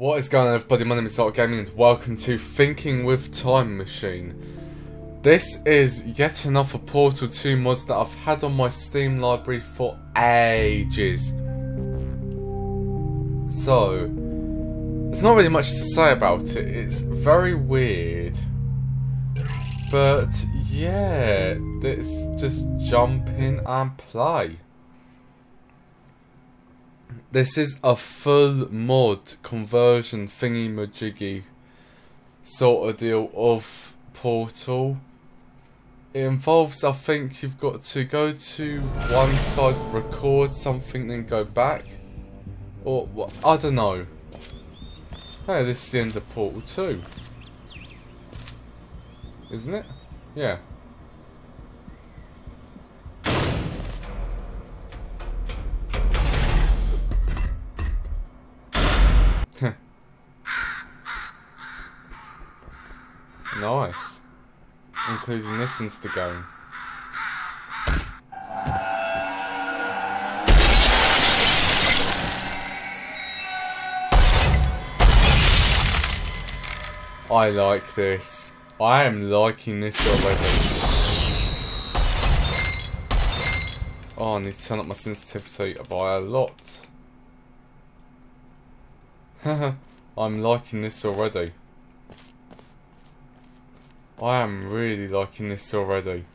What is going on, everybody? My name is ARC Gaming and welcome to Thinking with Time Machine. This is yet another Portal 2 mods that I've had on my Steam library for ages. So, there's not really much to say about it. It's very weird. But yeah, let's just jump in and play. This is a full mod conversion thingy-majiggy sort of deal of Portal. It involves, I think, you've got to go to one side, record something, then go back. Or, well, I don't know. Hey, this is the end of Portal 2. Isn't it? Yeah. Nice. Including this into the game. I like this. I am liking this already. Oh, I need to turn up my sensitivity by a lot. I'm liking this already. I am really liking this already.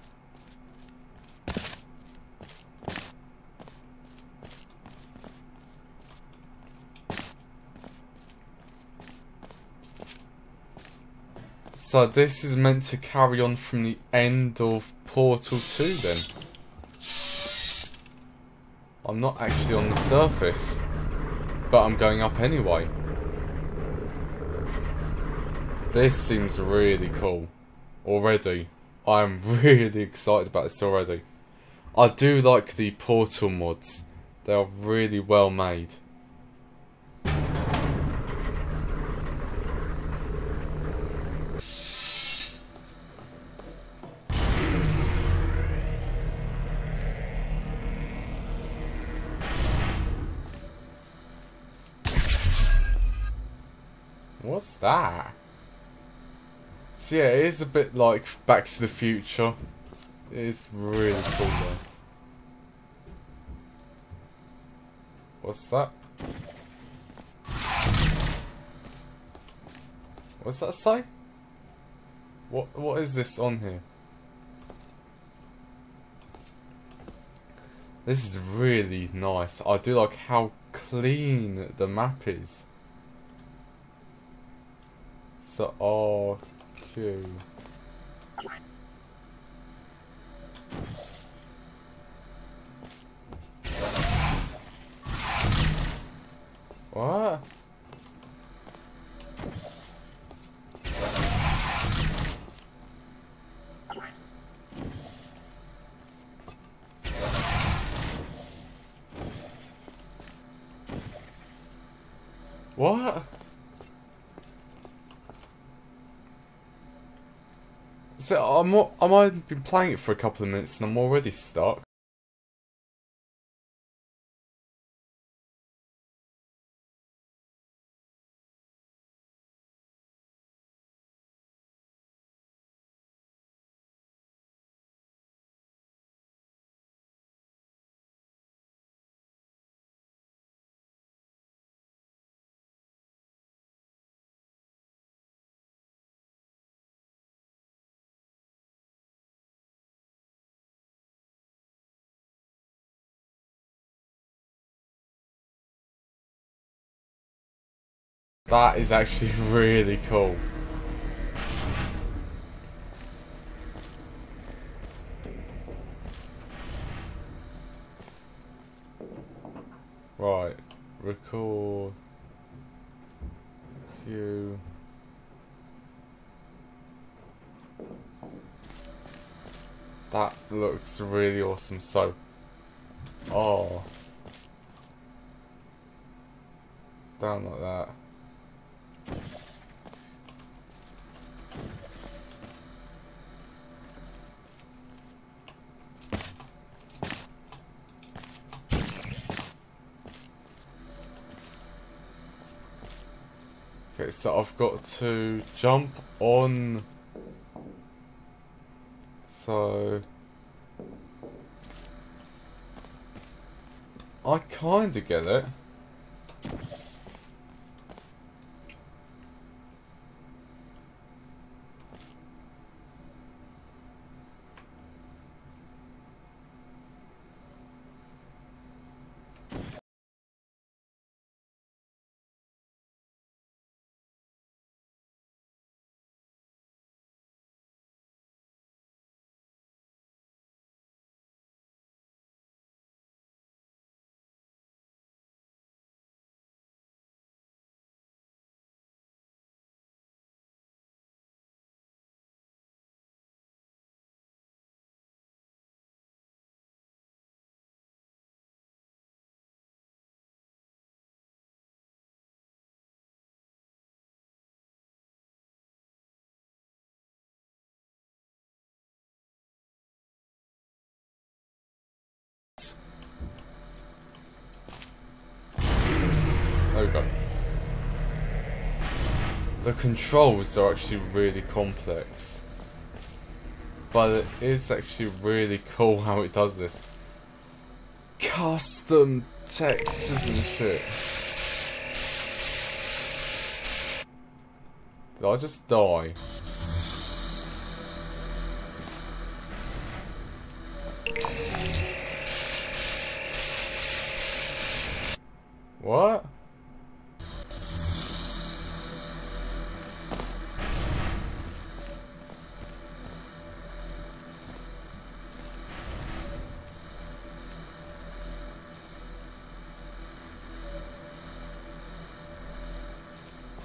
So this is meant to carry on from the end of Portal 2 then. I'm not actually on the surface, but I'm going up anyway. This seems really cool. Already, I'm really excited about this already. I do like the Portal mods. They are really well made. What's that? So yeah, it is a bit like Back to the Future. It is really cool though. What's that? What's that say? What is this on here? This is really nice. I do like how clean the map is. So, oh... What? What? So I might have been playing it for a couple of minutes and I'm already stuck. That is actually really cool. Right, record. Q. That looks really awesome. So, oh, down like that. Okay, so I've got to jump on. So I kind of get it. There we go. The controls are actually really complex, but it is actually really cool how it does this. Custom textures and shit. Did I just die? What?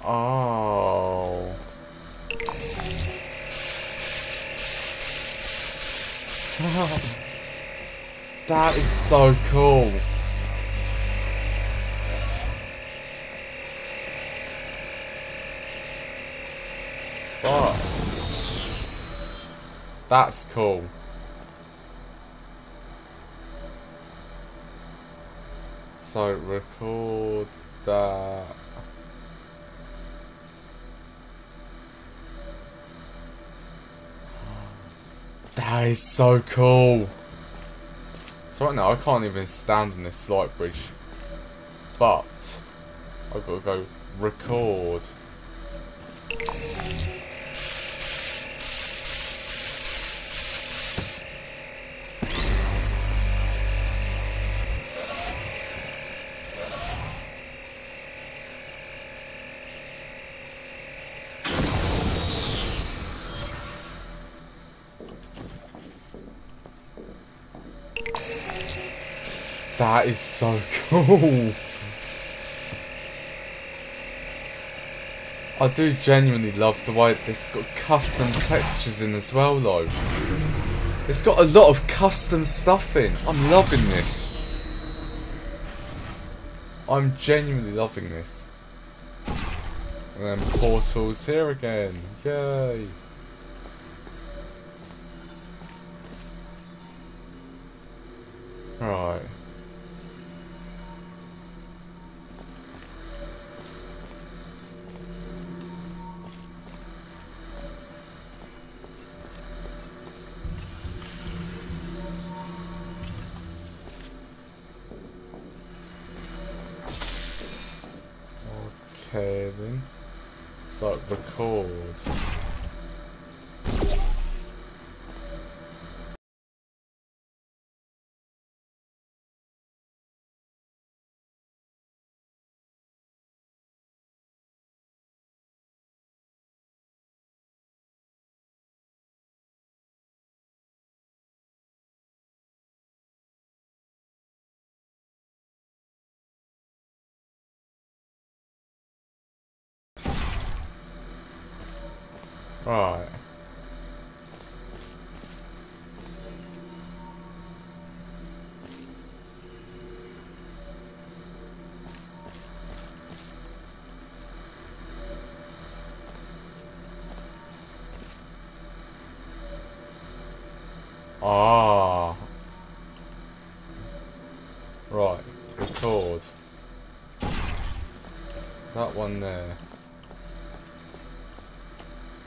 Oh. That is so cool. Fuck. That's cool. So record that. That is so cool. So right now I can't even stand on this slide bridge, but I've got to go record. That is so cool. I do genuinely love the way this got custom textures in as well though. It's got a lot of custom stuff in. I'm loving this. I'm genuinely loving this. And then Portal's here again. Yay. Right. Okay then, so record. Right. Ah. Right. Record. That one there.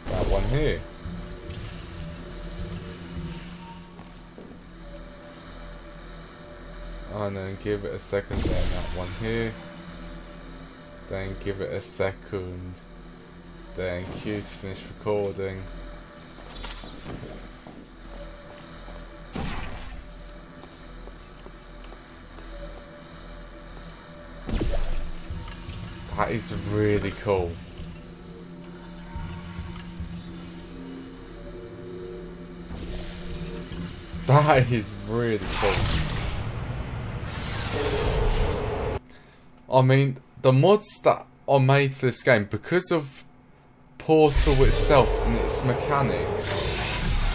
That one here. And then give it a second, then that one here. Then give it a second. Then cue to finish recording. That is really cool. That is really cool. I mean, the mods that are made for this game, because of Portal itself and its mechanics,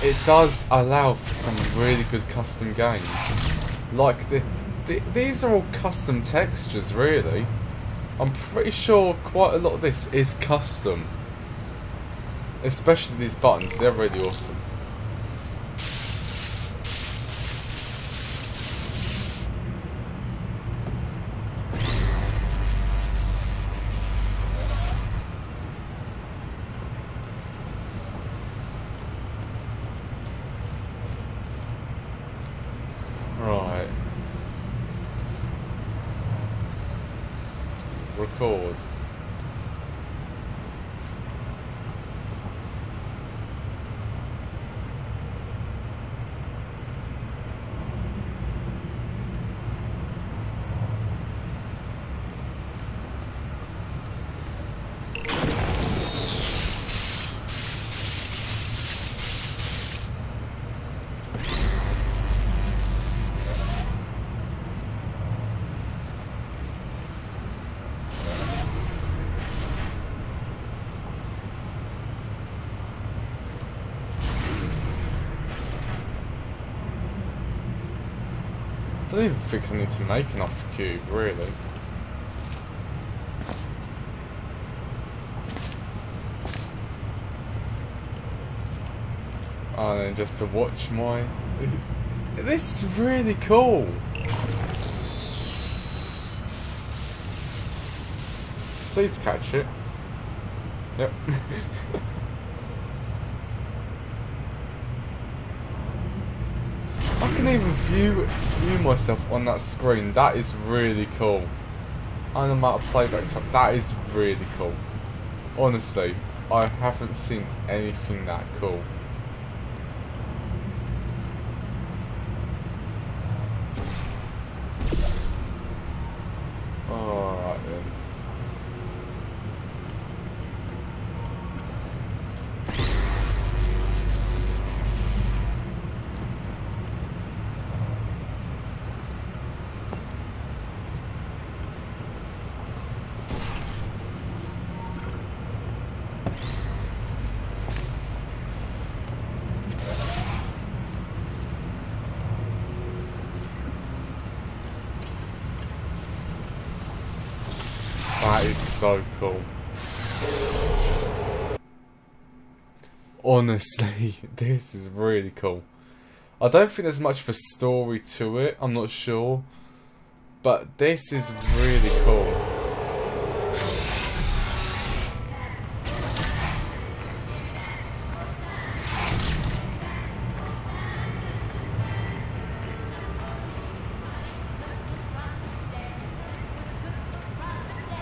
it does allow for some really good custom games. Like, these are all custom textures, really. I'm pretty sure quite a lot of this is custom. Especially these buttons, they're really awesome. Record. I don't even think I need to make an off cube, really. And then just to watch my... This is really cool! Please catch it. Yep. I can even view myself on that screen. That is really cool. And the amount of playback time. That is really cool. Honestly, I haven't seen anything that cool. Alright then. That is so cool. Honestly, this is really cool. I don't think there's much of a story to it, I'm not sure. But this is really cool.